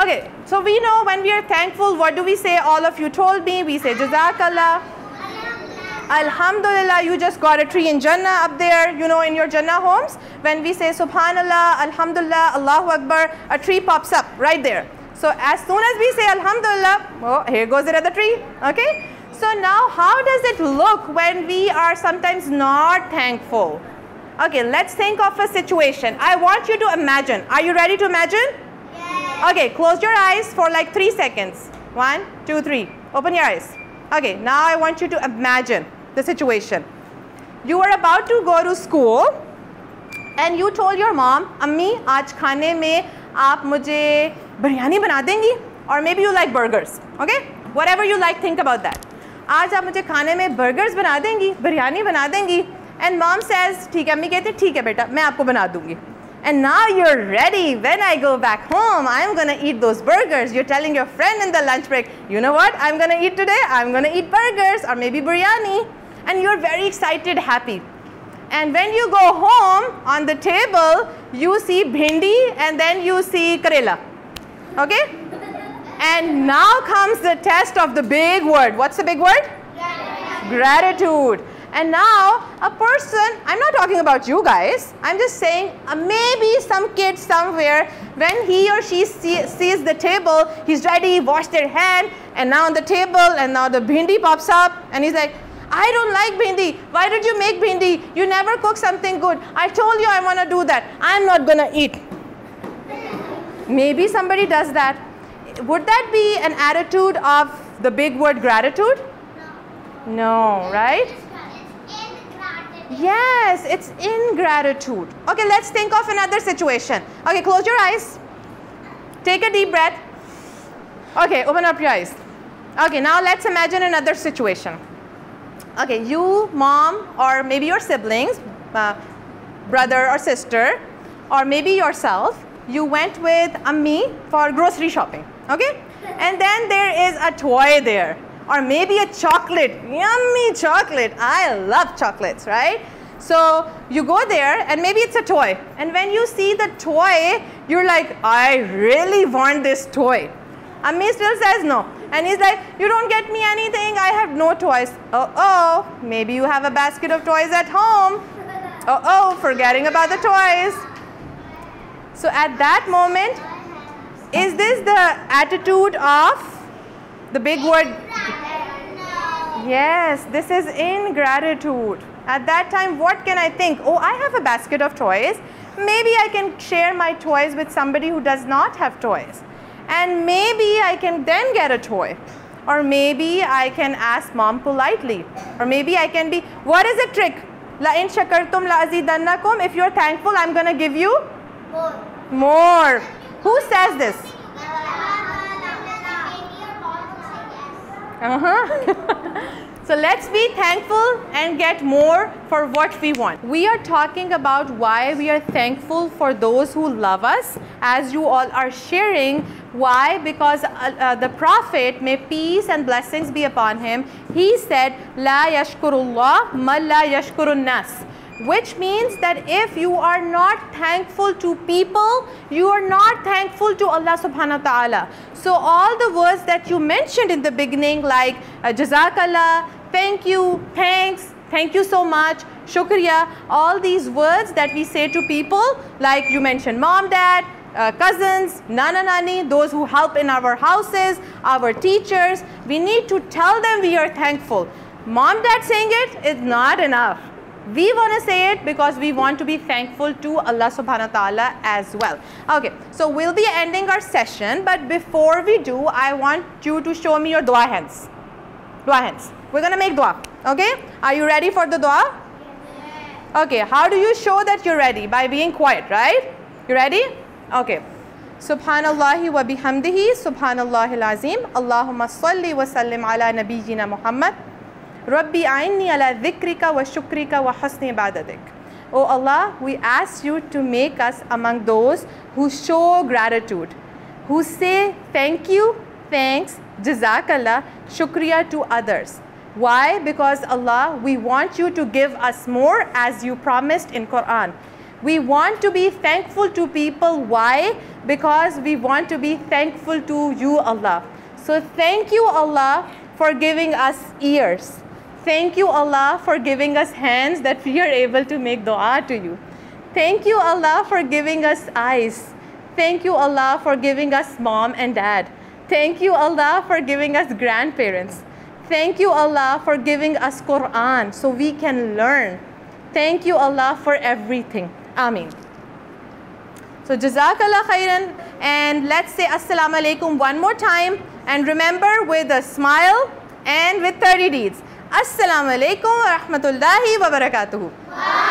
Okay, so we know when we are thankful, what do we say? All of you told me, we say Jazakallah. Alhamdulillah, you just got a tree in Jannah up there, you know, in your Jannah homes. When we say Subhanallah, Alhamdulillah, Allahu Akbar, a tree pops up right there. So as soon as we say Alhamdulillah, oh, here goes another tree, okay? So now how does it look when we are sometimes not thankful? Okay, let's think of a situation. I want you to imagine. Are you ready to imagine? Yes. Okay, close your eyes for like 3 seconds. 1, 2, 3. Open your eyes. Okay, now I want you to imagine the situation. You are about to go to school and you told your mom, Ammi, aaj khane mein aap mujhe biryani bana dengi, or maybe you like burgers, okay? Whatever you like, think about that. Aaj aap mujhe khane mein burgers bana dengi, biryani bana dengi. And mom says, theek hai, Ammi kehti, theek hai beta, main aapko bana dungi. And now you're ready. When I go back home, I'm going to eat those burgers. You're telling your friend in the lunch break, you know what I'm going to eat today? I'm going to eat burgers or maybe biryani. And you're very excited, happy. And when you go home, on the table, you see bhindi and then you see karela. Okay? And now comes the test of the big word. What's the big word? Gratitude. And now a person, I'm not talking about you guys, I'm just saying maybe some kid somewhere, when he or she sees the table, he's ready, washed their hand, and now on the table, and now the bhindi pops up, and he's like, I don't like bhindi. Why did you make bhindi? You never cook something good. I told you I want to do that. I'm not going to eat. Maybe somebody does that. Would that be an attitude of the big word gratitude? No, right? Yes, it's ingratitude. Okay, let's think of another situation. Okay, close your eyes. Take a deep breath. Okay, open up your eyes. Okay, now let's imagine another situation. Okay, you, mom, or maybe your siblings, brother or sister, or maybe yourself, you went with Ammi for grocery shopping. Okay? And then there is a toy there. Or maybe a chocolate, yummy chocolate. I love chocolates, right? So you go there and maybe it's a toy. And when you see the toy, you're like, I really want this toy. Ammi still says no. And he's like, you don't get me anything. I have no toys. Uh-oh, maybe you have a basket of toys at home. Uh-oh, forgetting about the toys. So at that moment, is this the attitude of the big word? No. Yes, this is ingratitude. At that time, what can I think? Oh, I have a basket of toys. Maybe I can share my toys with somebody who does not have toys. And maybe I can then get a toy. Or maybe I can ask mom politely. Or maybe I can be, what is a trick? La in shakartum la azidannakum. If you're thankful, I'm going to give you more. Who says this? So let's be thankful and get more for what we want. We are talking about why we are thankful for those who love us, as you all are sharing. Why? Because the Prophet, may peace and blessings be upon him, he said, La yashkurullah man la yashkurunnas, which means that if you are not thankful to people, you are not thankful to Allah subhanahu wa ta'ala. So all the words that you mentioned in the beginning, like Jazakallah, thank you, thanks, thank you so much, shukriya, all these words that we say to people, like you mentioned mom, dad, cousins, nananani, those who help in our houses, our teachers, we need to tell them we are thankful. Mom, dad saying it is not enough. We want to say it because we want to be thankful to Allah subhanahu wa ta'ala as well. Okay, so we'll be ending our session, but before we do, I want you to show me your dua hands. Dua hands. We're going to make dua. Okay, are you ready for the dua? Okay, how do you show that you're ready? By being quiet, right? You ready? Okay. Subhanallahi wa bihamdihi, subhanallahi al-azim, Allahumma salli wa sallim ala nabi jina Muhammad. Rabbi a'inni ala dhikrika wa shukrika wa husni ibadatika. Oh Allah, we ask you to make us among those who show gratitude, who say thank you, thanks, Jazakallah, shukriya to others. Why? Because Allah, we want you to give us more as you promised in Quran. We want to be thankful to people. Why? Because we want to be thankful to you, Allah. So thank you, Allah, for giving us ears. Thank you, Allah, for giving us hands that we are able to make dua to you. Thank you, Allah, for giving us eyes. Thank you, Allah, for giving us mom and dad. Thank you, Allah, for giving us grandparents. Thank you, Allah, for giving us Quran so we can learn. Thank you, Allah, for everything. Ameen. So, Jazakallah Khairan. And let's say As-salamu alaykum one more time. And remember, with a smile and with 30 deeds. As-salamu alaykum wa rahmatullahi wa barakatuhu.